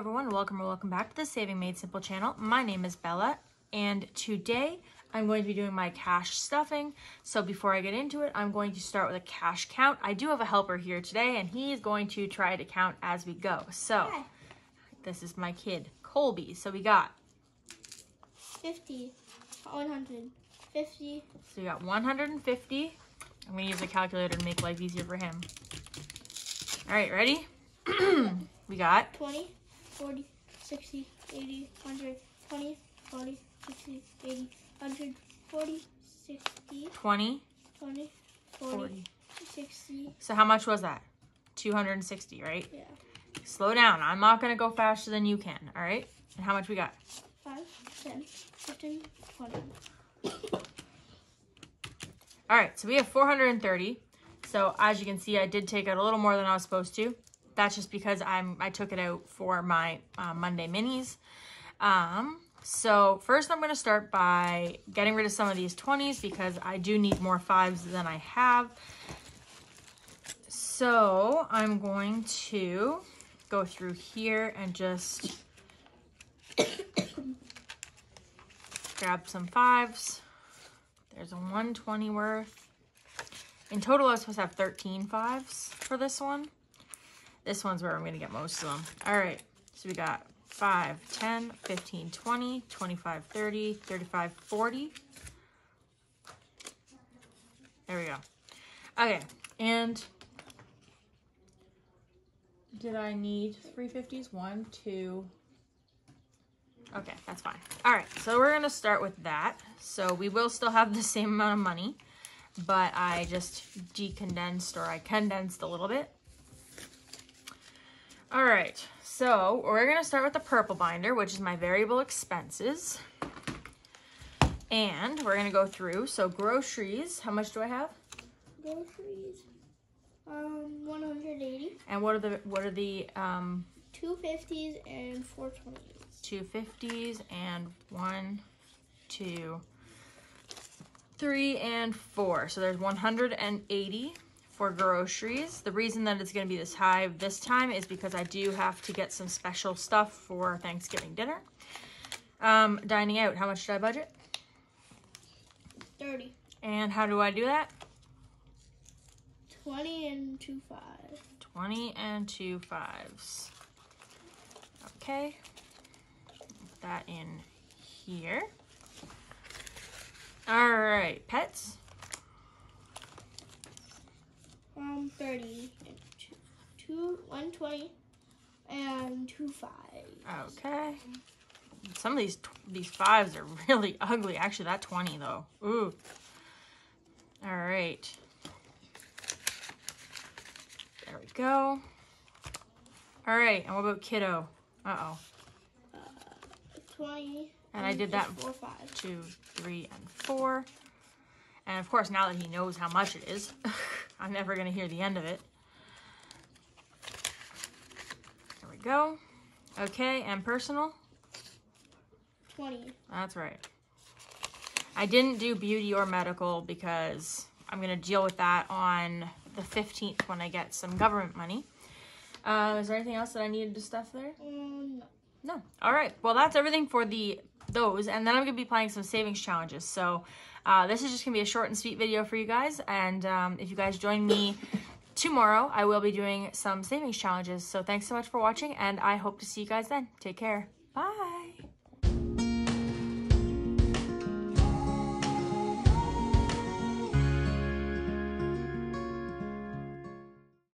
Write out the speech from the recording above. everyone, welcome back to the Saving Made Simple channel. My name is Bella, and today I'm going to be doing my cash stuffing. So before I get into it, I'm going to start with a cash count. I do have a helper here today, and he's going to try to count as we go. So this is my kid, Colby. So we got 50, 150. So we got 150. I'm gonna use a calculator to make life easier for him. All right, ready? We got 20, 40, 60, 80, 100, 20, 40, 60, 80, 100, 40, 60, 20, 40, 60. So how much was that? 260, right? Yeah. Slow down. I'm not going to go faster than you can, all right? And how much we got? 5, 10, 15, 20. All right, so we have 430. So as you can see, I did take out a little more than I was supposed to. That's just because I took it out for my Monday minis. So first I'm going to start by getting rid of some of these 20s because I do need more 5s than I have. So I'm going to go through here and just grab some 5s. There's a 120 worth. In total, I was supposed to have 13 5s for this one. This one's where I'm going to get most of them. All right, so we got 5, 10, 15, 20, 25, 30, 35, 40. There we go. Okay, and did I need 350s? 1, 2. Okay, that's fine. All right, so we're going to start with that. So we will still have the same amount of money, but I just decondensed, or I condensed a little bit. All right, so we're going to start with the purple binder, which is my variable expenses. And we're going to go through. So groceries, how much do I have? Groceries, 180. And what are the 250s and 420s. 250s and 1, 2, 3, and 4. So there's 180. For groceries. The reason that it's going to be this high this time is because I do have to get some special stuff for Thanksgiving dinner. Dining out, how much did I budget? 30. And how do I do that? 20 and 2 5s. 20 and 2 5s. Okay. Put that in here. All right, pets. 30 and 120 and 2 5s. Okay. Some of these 5s are really ugly. Actually, that 20 though. Ooh. All right. There we go. All right. And what about kiddo? Uh-oh. 20. And I did that 4 5. 2, 3, and 4. And of course, now that he knows how much it is, I'm never going to hear the end of it. There we go. Okay, and personal? 20. That's right. I didn't do beauty or medical because I'm going to deal with that on the 15th when I get some government money. Is there anything else that I needed to stuff there? No. No. All right. Well, that's everything for those. And then I'm going to be playing some savings challenges. So this is just going to be a short and sweet video for you guys. And if you guys join me tomorrow, I will be doing some savings challenges. So thanks so much for watching, and I hope to see you guys then. Take care. Bye.